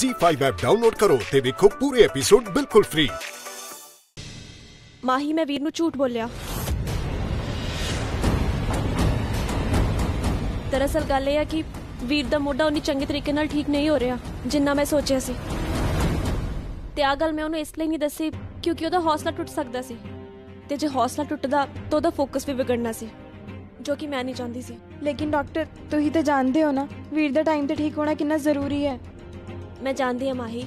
ZEE5 app download करो ते देखो पूरे एपिसोड बिल्कुल फ्री। माही मैं वीर नू झूठ बोलिया। दरअसल गल यह है कि वीर दा मोढ़ा उन्नी चंगे तरीके नाल ठीक नहीं हो रहा जिन्ना मैं सोचिया सी। ते आ गल मैं उन्हें इसलिए नहीं दसी क्योंकि उहदा हौसला टुट सकदा सी ते जे हौसला टुटदा तो उहदा फोकस भी बिगड़ना सी, जो कि मैं नहीं चाहती सी। लेकिन डॉक्टर तुसीं तो जानते हो ना वीर दा टाइम ते ठीक होना कितना जरूरी है। मैं जानती हाँ माही,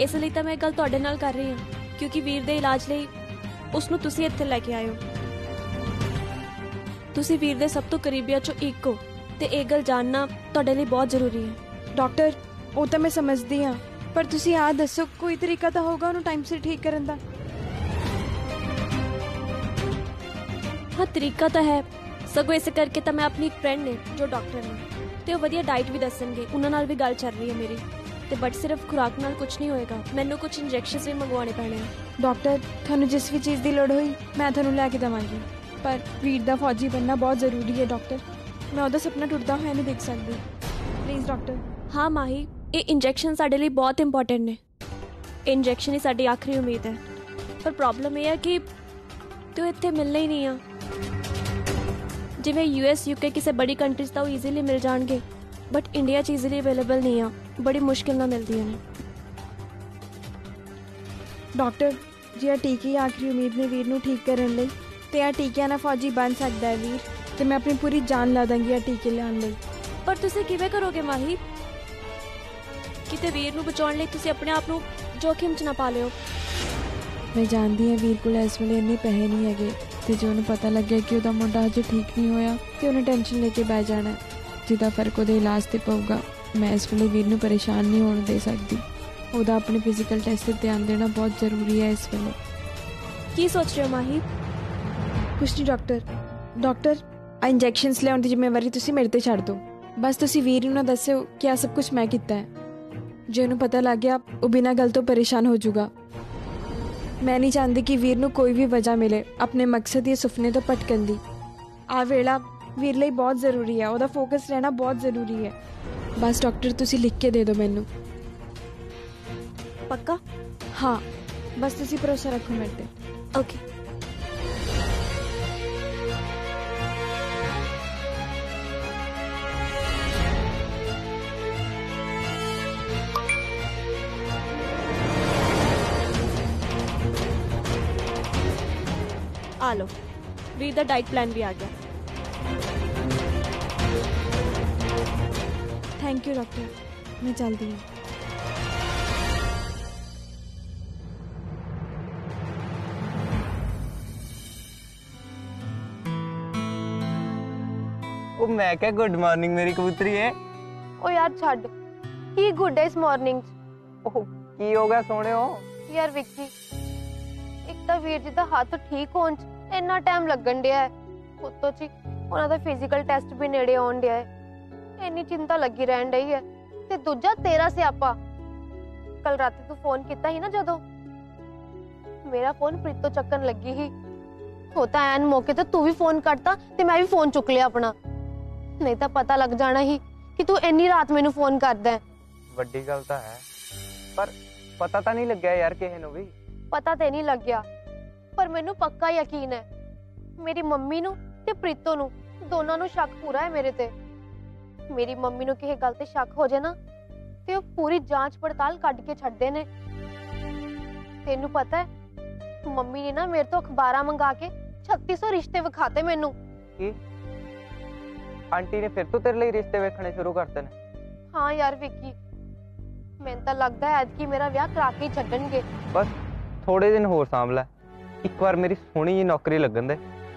इसलिए तो मैं गल तुहाडे नाल कर रही हाँ क्योंकि वीर दे इलाज लई उसनूं तुसीं इत्थे लैके आए हो। तुसीं वीर दे सब तो करीबियां चों इक हो ते इह गल जानना तुहाडे लई बहुत जरूरी है। डॉक्टर वो तो मैं समझती हाँ पर तुसीं आ दसो कोई तरीका तो होगा उहनूं टाइम सिर ठीक करन दा। हाँ तरीका तो है, सगो इस करके तो मैं अपनी एक फ्रेंड ने जो डॉक्टर ने तो वधिया डाइट भी दसणगे, उन्हां नाल भी गल चल रही है मेरी। बट सिर्फ खुराक नाल कुछ नहीं होएगा, मैनू कुछ इंजेक्शन भी मंगवाने पैने। डॉक्टर थानू जिस भी चीज़ की लोड़ हुई मैं थानू लैके देवांगी पर वीर दा फौजी बनना बहुत जरूरी है। डॉक्टर मैं उहदा सपना टुटदा होया नहीं देख सकदी, प्लीज़ डॉक्टर। हाँ माही ये इंजेक्शन साडे लई बहुत इंपॉर्टेंट ने, इंजेक्शन ही साडी आखिरी उम्मीद है। पर प्रॉब्लम यह है कि तू इत्थे मिलना ही नहीं आ। जिवें US UK किसी बड़ी कंट्रीज तो ईजीली मिल जाएंगे बट इंडिया चीज़ लिए अवेलेबल नहीं आ, बड़ी मुश्किल ना मिलती है। डॉक्टर जी आ टीके आखिरी उम्मीद ने वीर नू ठीक करन लई ते आ टीकिया ना फौजी बन सकता है वीर ते मैं अपनी पूरी जान ला दांगी आ टीके लाने लई। पर तुसीं किवें करोगे माही? किते वीर नू बचाउण लई तुसीं अपने आप नू जोखिम च ना पा लिओ। मैं जानती हाँ वीर कोल इस वेले इन्ने पैसे नहीं हैगे ते जे उन्हें पता लगे कि उहदा मुंडा हजे ठीक नहीं होया ते उन्हें टेंशन लेके बह जाना, जिदा फर्क उहदे इलाज ते पऊगा। मैं इस वेले वीर नू परेशान नहीं होने दे सकती, उहदा अपने फिजिकल टेस्ट पर ध्यान देना बहुत जरूरी है इस वेले। की सोच रहे हो माही? कुछ नहीं डॉक्टर। डॉक्टर आ इंजैक्शनस लियाउण दी जिम्मेवारी तुसी मेरे ते छड्ड दो, बस तुसी वीर नू ना दस्सिओ कि आ सब कुछ मैं कीता है। जे उहनूं पता लग गया उह बिना गल तो परेशान हो जाऊगा। मैं नहीं चाहती कि वीर नू कोई भी वजह मिले अपने मकसद या सुपने तो भटकन दी। आ वेला वीर लई बहुत जरूरी है, उहदा फोकस रहना बहुत जरूरी है। बस डॉक्टर तुसी लिख के दे दो मैनू। पक्का? हाँ बस तुसी भरोसा रखो मेरे ते। ओके आ लो वीर दा डाइट प्लान भी आ गया। थैंक यू डॉक्टर, मैं चलती हूँ। ओ मैं क्या गुड मॉर्निंग मेरी कबूतरी है। ओ यार छड़ की गुड है इस मॉर्निंग। ओह की हो गया सोने हो? यार विक्की एक तो वीर जी का हाथ ठीक होने च इतना टाइम लगन दिया है, उत्तों जी उन्हां दा फिजिकल टेस्ट भी नेड़े आउण दिया है, इतनी चिंता लगी रहन रही है। ते दूजा तेरा स्यापा, कल रात तू फोन किया ही ना जदों मेरा फोन प्रीतो चक्कन लगी ही होता ऐन मौके ते तू भी फोन करता ते मैं भी फोन चुक लिया अपना, नहीं तो पता लग जाना ही कि तू इतनी रात मैनू फोन करदा है। बड़ी गल तां है पर पता तां नहीं लग्या यार किसे नूं भी। पता ते नहीं लग्या पर मैनू पक्का यकीन है मेरी मम्मी नूं ते प्रीतो नूं दोनों नूं शक पूरा है मेरे ते। मेरी मम्मी नूं किसी गल ते शक हो जाए ना ते पूरी जांच पड़ताल कढ के छड्डदे ने। तेनू पता है मम्मी ने ना मेरे तो अखबारां मंगा के 3600 रिश्ते विखाते मैनू। की आंटी ने फिर तो तेरे लिए रिश्ते वेखने शुरू करते ने? हाँ यार विक्की मैन तां लगदा है कि मेरा विआह करा के छड्डणगे। बस थोड़े दिन होर सांभ लै, एक बार मेरी सोहणी जी नौकरी लगन दे,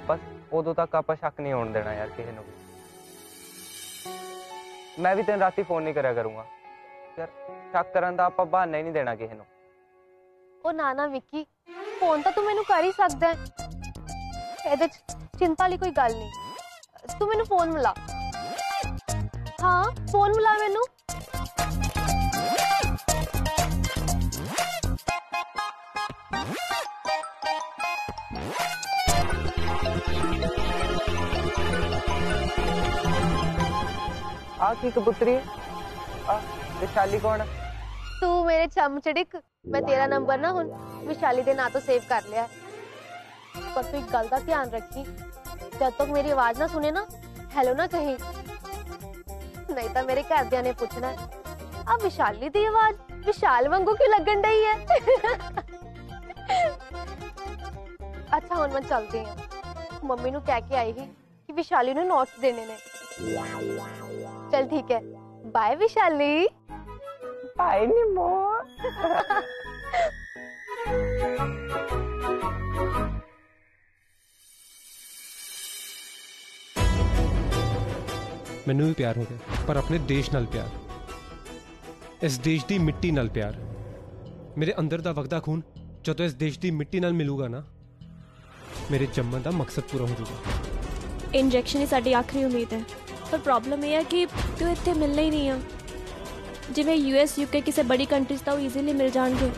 बस उदों तक आपां शक नहीं आउण देना यार किसे नूं। मैं भी तेन राती फोन नहीं करा करूंगा यार, शक करन दा आपां बहाना ही नहीं देना किसे नूं। ओ ना ना विक्की फोन तां तू मैनू कर ही सकदा है, इहदे च चिंता वाली कोई गल नहीं। तू मैनू फोन मिला। हाँ फोन मिला मैनू। आ की कबूतरी है? आ विशाली कौन है? तू मेरे चम चड़िक, मैं तेरा नंबर ना हुन विशाली दे ना तो सेव कर लिया। पर तू एक गल का ध्यान रखी, जब तक मेरी आवाज ना सुने ना हेलो ना कही, नहीं तो मेरे घरदियां ने पूछना अब विशाली दी आवाज विशाल वांगू क्यों लगन डई है। अच्छा हुन मैं चलती हूं, मम्मी नु कह के आई ही कि विशाली नु नोट्स देने ने। चल ठीक है, बाय विशाली। बाय निमो। मैनू भी प्यार हो गया, पर अपने देश नाल प्यार, इस देश की मिट्टी नाल प्यार। मेरे अंदर का वगदा खून जदों इस देश की मिट्टी नाल मिलूगा ना, मेरे जम्मन का मकसद पूरा हो जाएगा। इंजेक्शन ही साड़ी आखिरी उम्मीद है, पर प्रॉब्लम यह है कि तू इतने मिलने ही नहीं है। जिमें यूएस यूके किसी बड़ी कंट्रीज तो ईजीली मिल जाएंगे,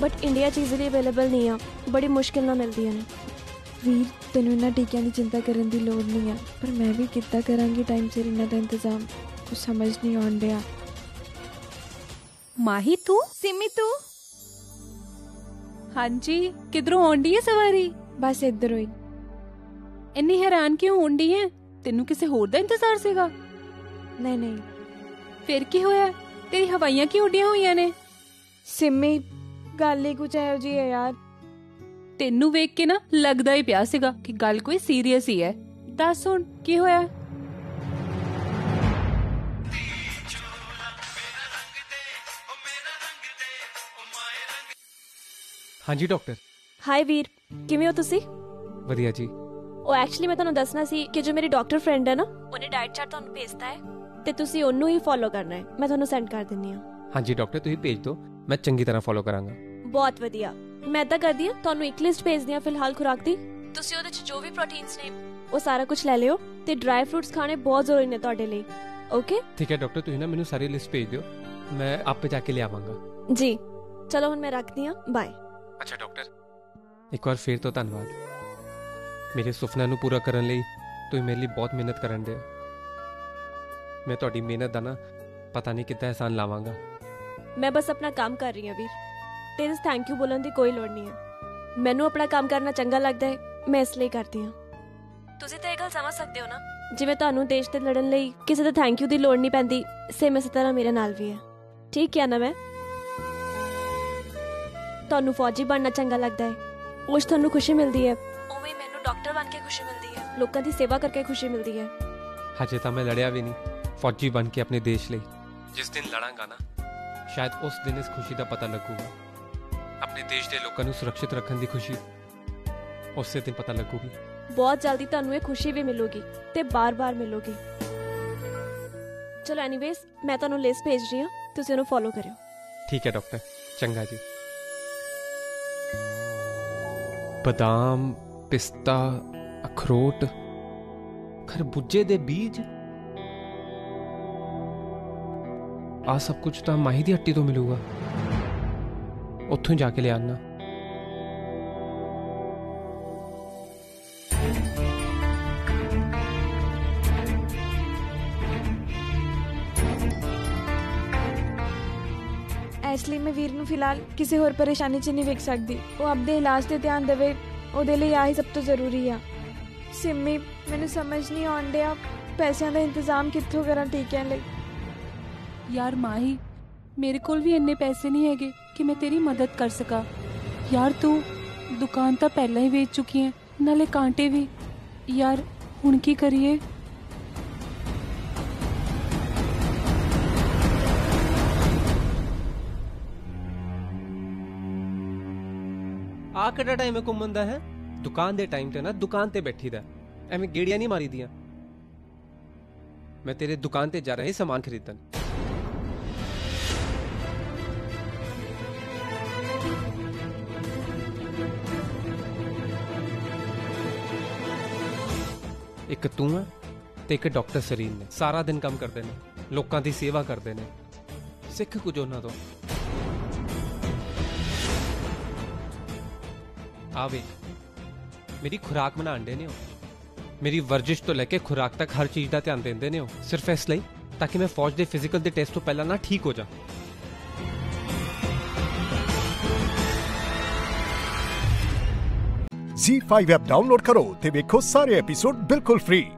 बट इंडिया ईजीली अवेलेबल नहीं है, बड़ी मुश्किल ना मिलती है। वीर तेन इन्होंने टीकिया की चिंता करने की लड़ नहीं है, पर मैं भी कितना कराँगी टाइम सिर इन्हों का इंतजाम, कुछ समझ नहीं आन दिया। माही तू सिमी तू, हाँ जी किधरों आँदी है सवारी? बस इधर ही। इन्नी हैरान क्यों होन डी है? तेनू किसी होर दा इंतजार सीगा? नहीं नहीं। फिर की होया? तेरी हवाइयां क्यों उड़ियां हुई ने? सिमी गल ही कुछ ऐहो जी है यार। तेनू वेख के ना लगदा ही पिया सीगा कि गल कोई सीरियस ही है। दस हुण की होया? हाँ जी डॉक्टर। हाय वीर, किवें हो तुसी? वधिया जी। ओ एक्चुअली मैं तुहानू दसना सी कि जो मेरी डॉक्टर फ्रेंड है ना, उन्हें डाइट चार्ट तुहानू भेजता है ते तुसी ओनू ही फॉलो करना है। मैं तुहानू सेंड कर दिन्नी हां। हां जी डॉक्टर, तुसी भेज दो, मैं चंगी तरह फॉलो करांगा। बहुत वधिया। मैं इदा करदी हां, तुहानू एक लिस्ट भेजदी हां फिलहाल खुराक दी। तुसी ओदे च जो भी प्रोटीन्स ने ओ सारा कुछ ले लियो ते ड्राई फ्रूट्स खाने बहुत जरूरी ने तुहाडे लई। ओके? ठीक है डॉक्टर, तुसी ना मेनू सारी लिस्ट भेज दियो, मैं आपे जाके ले आवांगा। जी चलो हुन मैं रखदी हां, बाय। अच्छा डॉक्टर एक बार फिर तो धन्यवाद, मेरे सुपनों को पूरा करने लिए तुम मेरे लिए बहुत मेहनत करन दे। मैं थोड़ी मेहनत का ना पता नहीं कितना एहसान लावांगा। मैं बस अपना काम कर रही हूँ वीर, तेरे थैंक यू बोलने की कोई लोड़ नहीं है। मैनू अपना काम करना चंगा लगता है, मैं इसलिए करती हूँ। तुसी तो यह गल समझ सकते हो ना, जिमें तुहानू देश ते लड़न लई किसी दे थैंक यू की लोड़ नहीं पैंदी, सेम इस तरह मेरे नाल भी है। ठीक है ना, मैं तुहानू फौजी बनना चंगा लगता है, उस तुहानू खुशी मिलती है, उवें मैनू डॉक्टर बन के खुशी मिलती है, लोगों की सेवा करके खुशी मिलती है। हजे तो मैं लड़िया भी नहीं फौजी बन के अपने देश लई, जिस दिन लड़ांगा ना शायद उस दिन इस खुशी का पता लगूगा। अपने देश के लोगों को सुरक्षित रखने की खुशी उस दिन पता लगूगी। बहुत जल्दी तुहानू ये खुशी भी मिलूगी ते बार बार मिलूगी। चलो एनीवेज मैं तुहानू लिस्ट भेज रही हूँ, तुसीं उहनू फॉलो करियो। ठीक है डॉक्टर, चंगा जी। बदाम, पिस्ता, अखरोट, खरबूजे दे बीज, आ सब कुछ तो माही दी हट्टी तो मिलूगा, उतों जाके ले आना। इसलिए मैं वीर नू फिलहाल किसी होर परेशानी च नहीं वेख सकती, वो अपने इलाज से ध्यान देवे, उहदे लई आही सब तो जरूरी है। सिमी मैनू समझ नहीं आउण दिया पैसों का इंतजाम कित्थों करा टीकियां लई। यार माही मेरे कोल भी इन्ने पैसे नहीं हैगे कि मैं तेरी मदद कर सका। यार तू दुकान तो पहले ही बेच चुकी है, नाले कांटे भी, यार हुण की करिए? आ कितना टाइम घूमन दा है? दुकान दे टाइम ते ना दुकान ते बैठी दा एवें गेड़ियां नहीं मारी दियां। मैं तेरे दुकान ते जा रहा ही सामान खरीदन। एक तू है ते एक डॉक्टर सरीन ने, सारा दिन काम करते हैं, लोगों की सेवा करते हैं, सिख कुछ उन्होंने तो। आवे मेरी खुराक बना आंदे ने हो, मेरी वर्जिश तो लेके खुराक तक हर चीज़ का ध्यान देंदे ने हो, सिर्फ इसलिए ताकि मैं फौज के फिजिकल के टेस्ट तो पहला ना ठीक हो जा। ZEE5 ऐप डाउनलोड करो ते देखो सारे एपिसोड बिल्कुल फ्री।